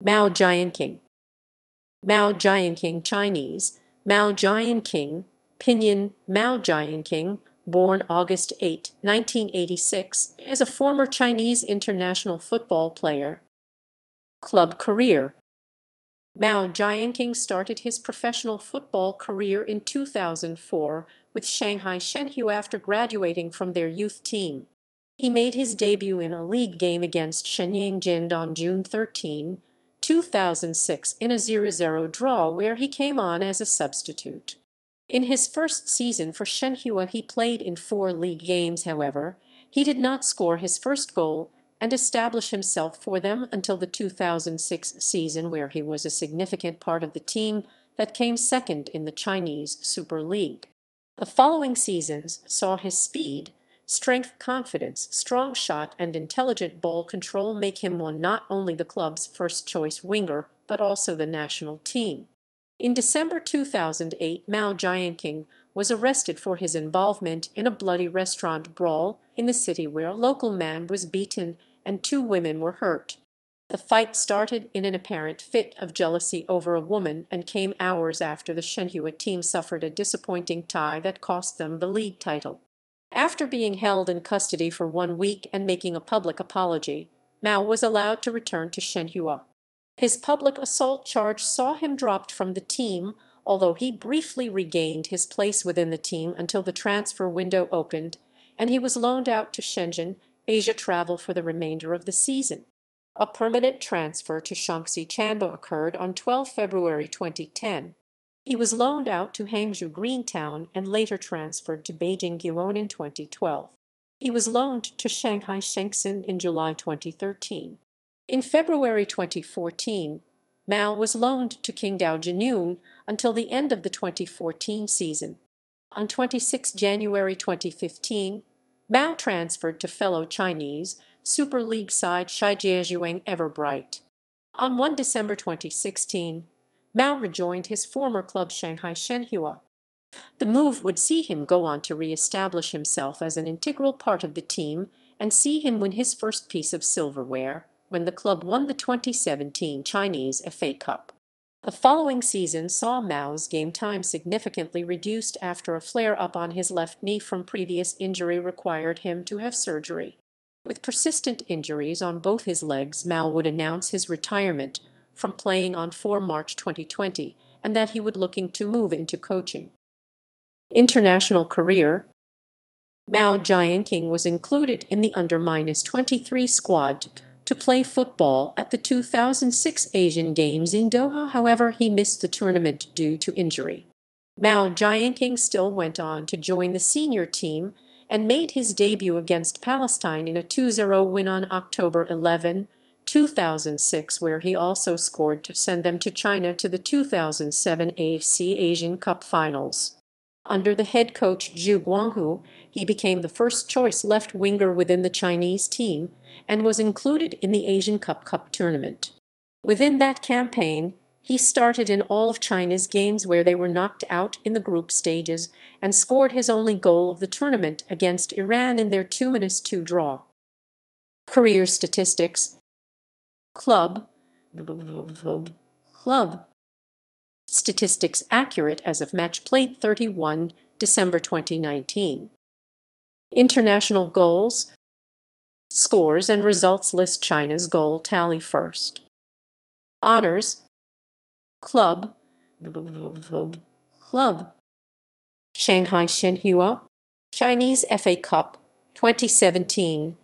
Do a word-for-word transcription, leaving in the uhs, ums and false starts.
Mao Jianqing. Mao Jianqing Chinese, Mao Jianqing, pinyin Mao Jianqing, born August eighth, nineteen eighty-six, is a former Chinese international football player. Club career. Mao Jianqing started his professional football career in two thousand four with Shanghai Shenhua after graduating from their youth team. He made his debut in a league game against Shenyang Jinan on June thirteenth, two thousand six in a zero zero draw where he came on as a substitute. In his first season for Shenhua he played in four league games however, he did not score his first goal and establish himself for them until the two thousand six season where he was a significant part of the team that came second in the Chinese Super League. The following seasons saw his speed, strength, confidence, strong shot and intelligent ball control make him one not only the club's first-choice winger, but also the national team. In December two thousand eight, Mao Jianqing was arrested for his involvement in a bloody restaurant brawl in the city where a local man was beaten and two women were hurt. The fight started in an apparent fit of jealousy over a woman and came hours after the Shenhua team suffered a disappointing tie that cost them the league title. After being held in custody for one week and making a public apology, Mao was allowed to return to Shenhua. His public assault charge saw him dropped from the team, although he briefly regained his place within the team until the transfer window opened, and he was loaned out to Shenzhen, Asia Travel for the remainder of the season. A permanent transfer to Shanxi Chanba occurred on February twelfth, twenty ten. He was loaned out to Hangzhou Greentown and later transferred to Beijing Guoan in twenty twelve. He was loaned to Shanghai Shengxin in July twenty thirteen. In February twenty fourteen, Mao was loaned to Qingdao Jonoon until the end of the twenty fourteen season. On the twenty-sixth of January twenty fifteen, Mao transferred to fellow Chinese Super League side Shijiazhuang Everbright. On the first of December twenty sixteen, Mao rejoined his former club Shanghai Shenhua. The move would see him go on to re-establish himself as an integral part of the team and see him win his first piece of silverware when the club won the twenty seventeen Chinese F A Cup. The following season saw Mao's game time significantly reduced after a flare-up on his left knee from previous injury required him to have surgery. With persistent injuries on both his legs, Mao would announce his retirement from playing on the fourth of March twenty twenty, and that he would looking to move into coaching. International career. Mao Jianqing was included in the under twenty-three squad to play football at the two thousand six Asian Games in Doha, however he missed the tournament due to injury. Mao Jianqing still went on to join the senior team and made his debut against Palestine in a two zero win on October eleventh, two thousand six, where he also scored to send them to China to the two thousand seven A F C Asian Cup finals. Under the head coach Zhu Guanghu, he became the first-choice left winger within the Chinese team and was included in the Asian Cup Cup tournament. Within that campaign, he started in all of China's games where they were knocked out in the group stages and scored his only goal of the tournament against Iran in their two minus two draw. Career statistics. Club, club. Statistics accurate as of match played the thirty-first of December twenty nineteen. International goals. Scores and results list China's goal tally first. Honors. Club, club. Shanghai Shenhua, Chinese F A Cup, twenty seventeen.